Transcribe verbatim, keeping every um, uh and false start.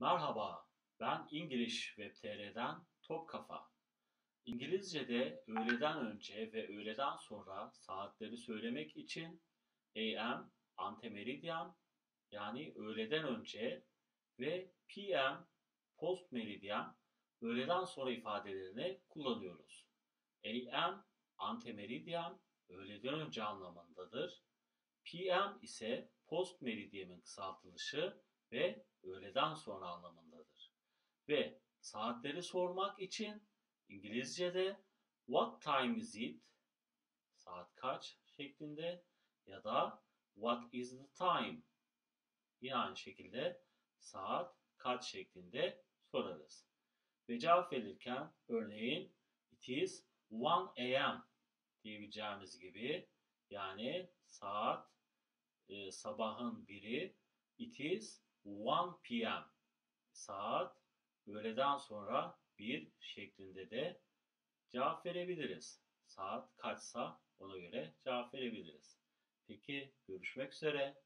Merhaba, ben İngiliz Web nokta t r'den Top Kafa. İngilizce'de öğleden önce ve öğleden sonra saatleri söylemek için A M, antemeridian yani öğleden önce ve P M, postmeridian öğleden sonra ifadelerini kullanıyoruz. A M, antemeridian öğleden önce anlamındadır. P M ise postmeridyenin kısaltılışı ve öğleden sonra anlamındadır. Ve saatleri sormak için İngilizce'de what time is it? Saat kaç şeklinde ya da what is the time? Yine aynı şekilde saat kaç şeklinde sorarız. Ve cevap verirken örneğin it is one A M diyebileceğimiz gibi yani saat e, sabahın biri, it is one P M saat öğleden sonra bir şeklinde de cevap verebiliriz. Saat kaçsa ona göre cevap verebiliriz. Peki görüşmek üzere.